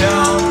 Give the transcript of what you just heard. down.